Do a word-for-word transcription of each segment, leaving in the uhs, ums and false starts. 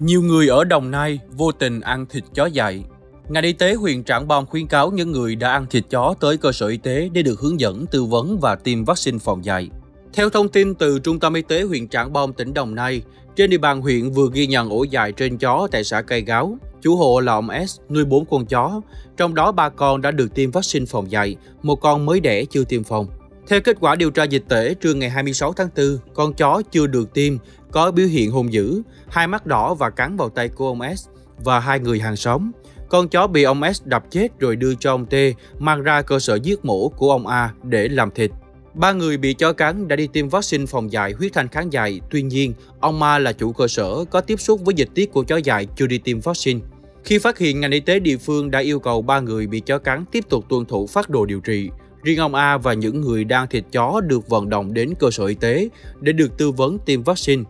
Nhiều người ở Đồng Nai vô tình ăn thịt chó dại. Ngành Y tế huyện Trảng Bom khuyến cáo những người đã ăn thịt chó tới cơ sở y tế để được hướng dẫn, tư vấn và tiêm vaccine phòng dại. Theo thông tin từ Trung tâm Y tế huyện Trảng Bom, tỉnh Đồng Nai, trên địa bàn huyện vừa ghi nhận ổ dại trên chó tại xã Cây Gáo. Chủ hộ là ông S nuôi bốn con chó, trong đó ba con đã được tiêm vaccine phòng dại, một con mới đẻ chưa tiêm phòng. Theo kết quả điều tra dịch tễ trưa ngày hai mươi sáu tháng tư, con chó chưa được tiêm có biểu hiện hung dữ, hai mắt đỏ và cắn vào tay của ông S và hai người hàng xóm. Con chó bị ông S đập chết rồi đưa cho ông T mang ra cơ sở giết mổ của ông A để làm thịt. Ba người bị chó cắn đã đi tiêm vaccine phòng dại huyết thanh kháng dại. Tuy nhiên, ông A là chủ cơ sở có tiếp xúc với dịch tiết của chó dại chưa đi tiêm vaccine. Khi phát hiện, ngành y tế địa phương đã yêu cầu ba người bị chó cắn tiếp tục tuân thủ phác đồ điều trị. Riêng ông A và những người đang thịt chó được vận động đến cơ sở y tế để được tư vấn tiêm vaccine.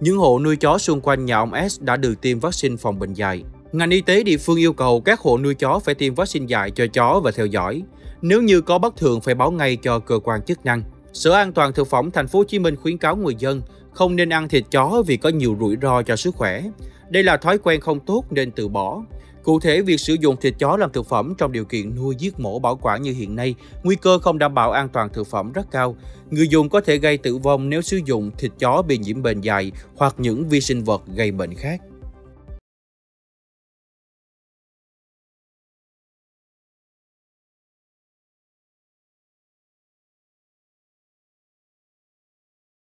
Những hộ nuôi chó xung quanh nhà ông S đã được tiêm vaccine phòng bệnh dại. Ngành y tế địa phương yêu cầu các hộ nuôi chó phải tiêm vaccine dại cho chó và theo dõi. Nếu như có bất thường phải báo ngay cho cơ quan chức năng. Sở An toàn thực phẩm Thành phố Hồ Chí Minh khuyến cáo người dân không nên ăn thịt chó vì có nhiều rủi ro cho sức khỏe. Đây là thói quen không tốt nên từ bỏ. Cụ thể, việc sử dụng thịt chó làm thực phẩm trong điều kiện nuôi, giết mổ, bảo quản như hiện nay, nguy cơ không đảm bảo an toàn thực phẩm rất cao. Người dùng có thể gây tử vong nếu sử dụng thịt chó bị nhiễm bệnh dại hoặc những vi sinh vật gây bệnh khác.